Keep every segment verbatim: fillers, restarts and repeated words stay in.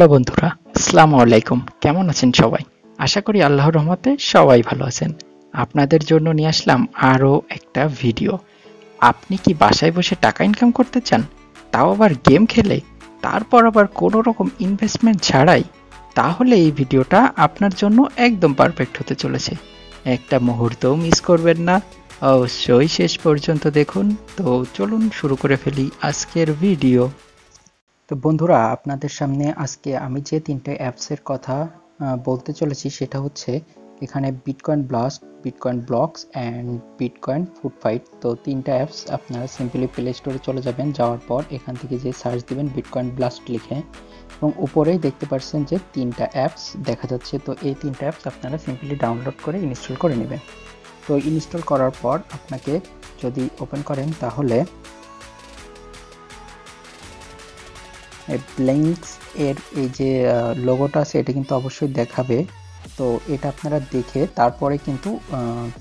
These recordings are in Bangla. हेलो बंधुरा अस्सलामु आलैकुम केमन आছেন সবাই आशा करी আল্লাহর রহমতে সবাই ভালো আছেন। আপনাদের জন্য নিয়ে আসলাম আরো একটা ভিডিও। আপনি কি বাসায় বসে টাকা ইনকাম করতে চান, তাও আবার গেম খেলে, তারপর আবার কোনো রকম ইনভেস্টমেন্ট ছাড়াই? তাহলে এই ভিডিওটা আপনার জন্য একদম পারফেক্ট হতে চলেছে, একটা মুহূর্তও মিস করবেন না, অবশ্যই শেষ পর্যন্ত দেখুন। তো চলুন শুরু করে ফেলি আজকের ভিডিও। তো বন্ধুরা, আপনাদের সামনে আজকে আমি যে তিনটে অ্যাপসের কথা বলতে চলেছি সেটা হচ্ছে এখানে bitcoin blast, bitcoin blocks and bitcoin food fight. তো তিনটা অ্যাপস আপনারা সিম্পলি প্লে স্টোরে চলে যাবেন, যাওয়ার পর এখান থেকে যে সার্চ দেবেন বিটকয়েন ব্লাস্ট লিখে, এবং উপরেই দেখতে পাচ্ছেন যে তিনটা অ্যাপস দেখা যাচ্ছে। তো এই তিনটা অ্যাপস আপনারা সিম্পলি ডাউনলোড করে ইনস্টল করে নেবেন। তো ইনস্টল করার পর আপনাকে যদি ওপেন করেন তাহলে ব্লিঙ্কস এর এই যে লোগোটা আছে এটা কিন্তু অবশ্যই দেখাবে। তো এটা আপনারা দেখে তারপরে কিন্তু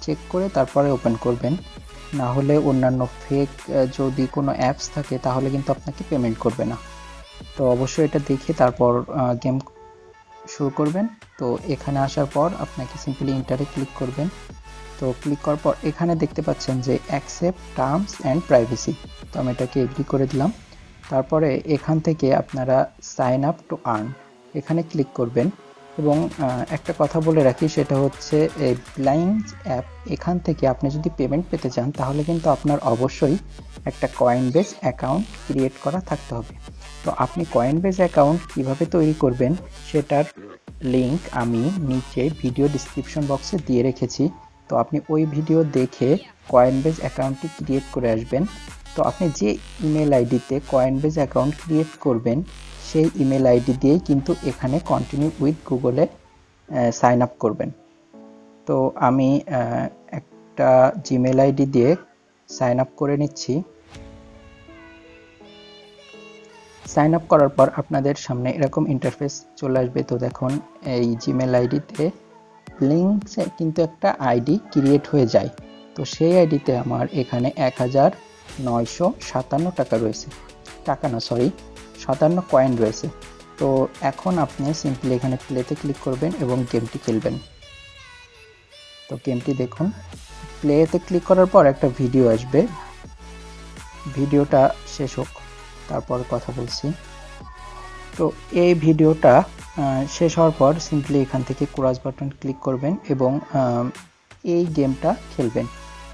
চেক করে তারপরে ওপেন করবেন, না হলে অন্যান্য ফেক যদি কোনো অ্যাপস থাকে তাহলে কিন্তু আপনাকে পেমেন্ট করবে না। তো অবশ্যই এটা দেখে তারপর গেম শুরু করবেন। তো এখানে আসার পর আপনাকে সিম্পলি ইন্টারে ক্লিক করবেন। তো ক্লিক করার পর এখানে দেখতে পাচ্ছেন যে অ্যাকসেপ্ট টার্মস অ্যান্ড প্রাইভেসি, তো আমি এটাকে এগ্রি করে দিলাম। তারপরে এখান থেকে আপনারা সাইন আপ টু আর্ন এখানে ক্লিক করবেন। এবং একটা কথা বলে রাখি, সেটা হচ্ছে এই ব্লিঙ্কস অ্যাপ, এখান থেকে আপনি যদি পেমেন্ট পেতে চান তাহলে কিন্তু আপনার অবশ্যই একটা কয়েনবেস অ্যাকাউন্ট ক্রিয়েট করা থাকতে হবে। তো আপনি কয়েনবেস অ্যাকাউন্ট কিভাবে তৈরি করবেন সেটার লিংক আমি নিচে ভিডিও ডিসক্রিপশন বক্সে দিয়ে রেখেছি। তো আপনি ওই ভিডিও দেখে কয়েনবেস অ্যাকাউন্টটি ক্রিয়েট করে আসবেন। তো আপনি যে ইমেল আইডিতে কয়েনবেস অ্যাকাউন্ট ক্রিয়েট করবেন সেই ইমেল আইডি দিয়েই কিন্তু এখানে কন্টিনিউ উইথ গুগলে সাইন আপ করবেন। তো আমি একটা জিমেল আইডি দিয়ে সাইন আপ করে নিচ্ছি। সাইন আপ করার পর আপনাদের সামনে এরকম ইন্টারফেস চলে আসবে। তো দেখুন এই জিমেল আইডিতে ব্লিঙ্কসে কিন্তু একটা আইডি ক্রিয়েট হয়ে যায়। তো সেই আইডিতে আমার এখানে এক হাজার নয়শো সাতান্ন টাকা রয়েছে, টাকা না সরি সাতান্ন কয়েন রয়েছে। তো এখন আপনি সিম্পলি এখানে প্লেতে ক্লিক করবেন এবং গেমটি খেলবেন। তো গেমটি দেখুন, প্লেতে ক্লিক করার পর একটা ভিডিও আসবে, ভিডিওটা শেষ হোক তারপর কথা বলছি। তো এই ভিডিওটা শেষ হওয়ার পর সিম্পলি এখান থেকে ক্রস বাটন ক্লিক করবেন এবং এই গেমটা খেলবেন।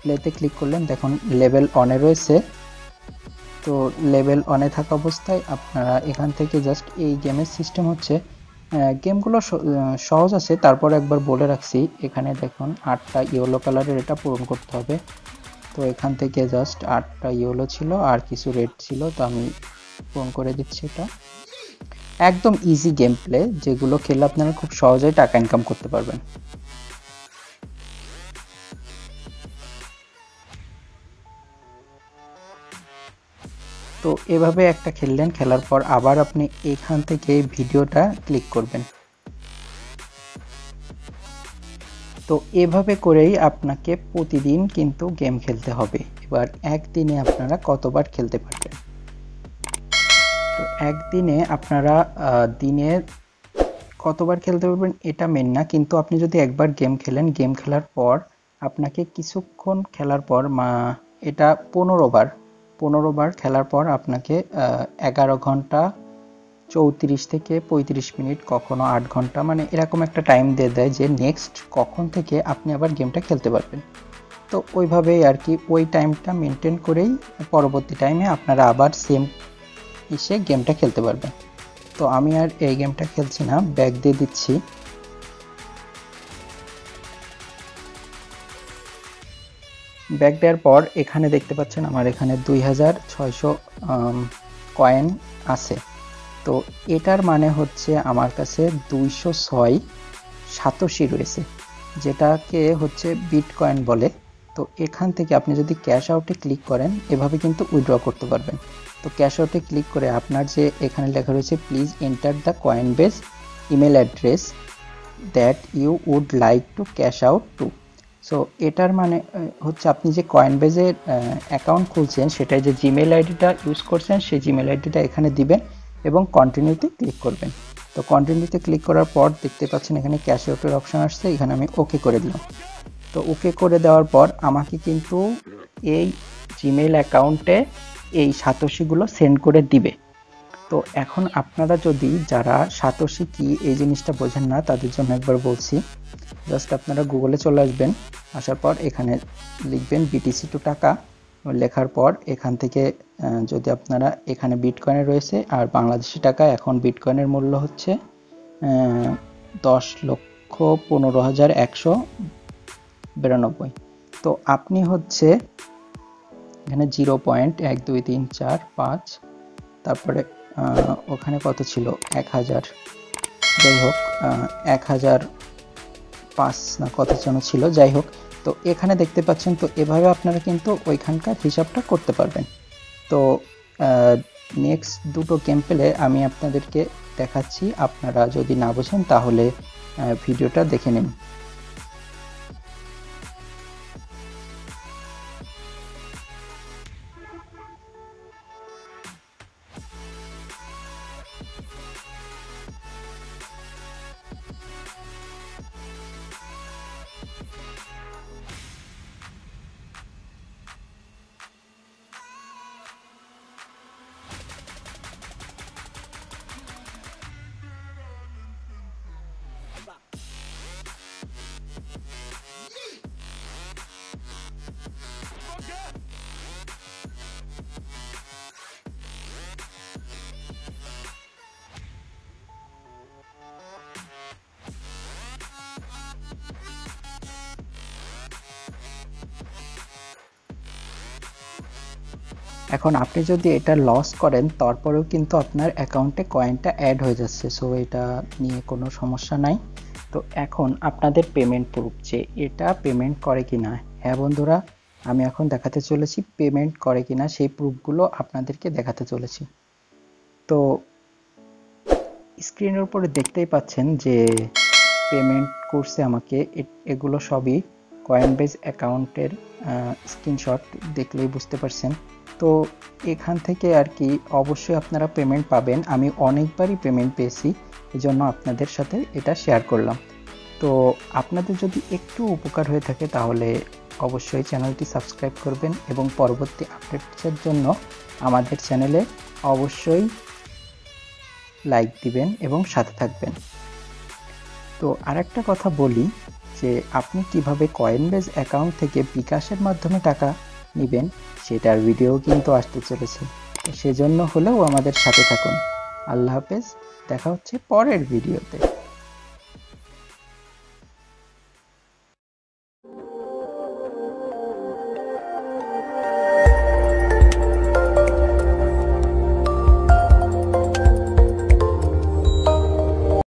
প্লেতে ক্লিক করলেন, দেখুন লেভেল ওয়ানে রয়েছে। তো লেভেল ওয়ানে থাকা অবস্থায় আপনারা এখান থেকে জাস্ট এই গেমের সিস্টেম হচ্ছে, গেমগুলো সহজ আছে, তারপর একবার বলে রাখছি। এখানে দেখুন আটটা ইয়েলো কালারের এটা পূরণ করতে হবে। তো এখান থেকে জাস্ট আটটা ইয়েলো ছিল আর কিছু রেড ছিল, তো আমি পূরণ করে দিচ্ছি। এটা একদম ইজি গেম প্লে, যেগুলো খেলে আপনারা খুব সহজেই টাকা ইনকাম করতে পারবেন। তো এভাবে একটা খেললেন, খেলার পর আবার আপনি এখান থেকে ভিডিওটা ক্লিক করবেন। তো এভাবে করেই আপনাকে প্রতিদিন কিন্তু গেম খেলতে হবে। এবার একদিনে আপনারা কতবার খেলতে পারবেন? তো একদিনে আপনারা দিনে কতবার খেলতে পারবেন এটা মেন না, কিন্তু আপনি যদি একবার গেম খেলেন, গেম খেলার পর আপনাকে কিছুক্ষণ খেলার পর মা এটা পনেরো বার পনেরো বার খেলার পর আপনাকে এগারো ঘন্টা চৌত্রিশ থেকে পঁয়ত্রিশ মিনিট, কখনো আট ঘন্টা, মানে এরকম একটা টাইম দিয়ে দেয় যে নেক্সট কখন থেকে আপনি আবার গেমটা খেলতে পারবেন। তো ওইভাবেই আর কি ওই টাইমটা মেনটেন করেই পরবর্তী টাইমে আপনারা আবার সেম এসে গেমটা খেলতে পারবেন। তো আমি আর এই গেমটা খেলছি না, ব্যাক দিয়ে দিচ্ছি। ব্যাক দেওয়ার পর এখানে দেখতে পাচ্ছেন আমার এখানে দুই হাজার ছয়শো কয়েন আছে। তো এটার মানে হচ্ছে আমার কাছে দুইশো ছয় সাতোশি রয়েছে, যেটাকে হচ্ছে বিটকয়েন বলে। তো এখান থেকে আপনি যদি ক্যাশ আউটে ক্লিক করেন এভাবে কিন্তু উইথড্র করতে পারবেন। তো ক্যাশ আউটে ক্লিক করে আপনার যে এখানে লেখা রয়েছে please enter the Coinbase email address that you would like to cash out to. So এটার মানে হচ্ছে আপনি যে কয়েনবেজের অ্যাকাউন্ট খুলছেন সেটাই যে জিমেল আইডিটা ইউজ করছেন সেই জিমেল আইডিটা এখানে দিবেন এবং কন্টিনিউতে ক্লিক করবেন। तो কন্টিনিউতে ক্লিক করার পর দেখতে পাচ্ছেন এখানে ক্যাশ আউটের অপশন আসছে, এখানে আমি ওকে করে দিলাম। তো ওকে করে দেওয়ার পর আমাকে কিন্তু এই জিমেইল অ্যাকাউন্টে এই সাতোশিগুলো সেন্ড করে দিবে। তো এখন আপনারা যদি যারা সাতোশি কি এই জিনিসটা বোঝেন না তাদের জন্য একবার বলছি, জাস্ট আপনারা গুগলে চলে আসবেন, আসার পর এখানে লিখবেন বিটিসি টু টাকা, লেখার পর এখান থেকে যদি আপনারা এখানে বিটকয়েনে রয়েছে আর বাংলাদেশি টাকা, এখন বিটকয়েনের মূল্য হচ্ছে দশ লক্ষ পনেরো হাজার একশো বিরানব্বই। তো আপনি হচ্ছে এখানে জিরো পয়েন্ট এক দুই তিন চার পাঁচ, তারপরে ওখানে কত ছিল এক হাজার, যাই হোক এক হাজার পাঁচ না কত যেন ছিল, যাই হোক। তো এখানে দেখতে পাচ্ছেন, তো এভাবে আপনারা কিন্তু ওইখানকার হিসাবটা করতে পারবেন। তো নেক্সট দুটো ক্যাম্পেলে আমি আপনাদেরকে দেখাচ্ছি, আপনারা যদি না বোঝেন তাহলে ভিডিওটা দেখে নিন। এখন আপনি যদি এটা লস করেন তারপরেও কিন্তু আপনার অ্যাকাউন্টে কয়েনটা অ্যাড হয়ে যাচ্ছে, সো এটা নিয়ে কোনো সমস্যা নাই। তো এখন আপনাদের পেমেন্ট প্রুফ যে এটা পেমেন্ট করে কিনা, হ্যাঁ বন্ধুরা আমি এখন দেখাতে চলেছি পেমেন্ট করে কিনা সেই প্রুফগুলো আপনাদেরকে দেখাতে চলেছি। তো স্ক্রিনের উপরে দেখতেই পাচ্ছেন যে পেমেন্ট করছে আমাকে, এগুলো সবই কয়েনবেজ অ্যাকাউন্টের স্ক্রিনশট, দেখলেই বুঝতে পারছেন। তো এখান থেকে আর কি অবশ্যই আপনারা পেমেন্ট পাবেন, আমি অনেকবারই পেমেন্ট পেয়েছি এজন্য আপনাদের সাথে এটা শেয়ার করলাম। তো আপনাদের যদি একটু উপকার হয়ে থাকে তাহলে অবশ্যই চ্যানেলটি সাবস্ক্রাইব করবেন এবং পরবর্তী আপডেটসের জন্য আমাদের চ্যানেলে অবশ্যই লাইক দিবেন এবং সাথে থাকবেন। তো আরেকটা কথা বলি যে আপনি কিভাবে কয়েনবেজ অ্যাকাউন্ট থেকে বিকাশের মাধ্যমে টাকা নেবেন সেটার ভিডিও কিন্তু আসতে চলেছে, সেজন্য হলেও আমাদের সাথে থাকুন। আল্লাহ হাফেজ, দেখা হচ্ছে পরের ভিডিওতে।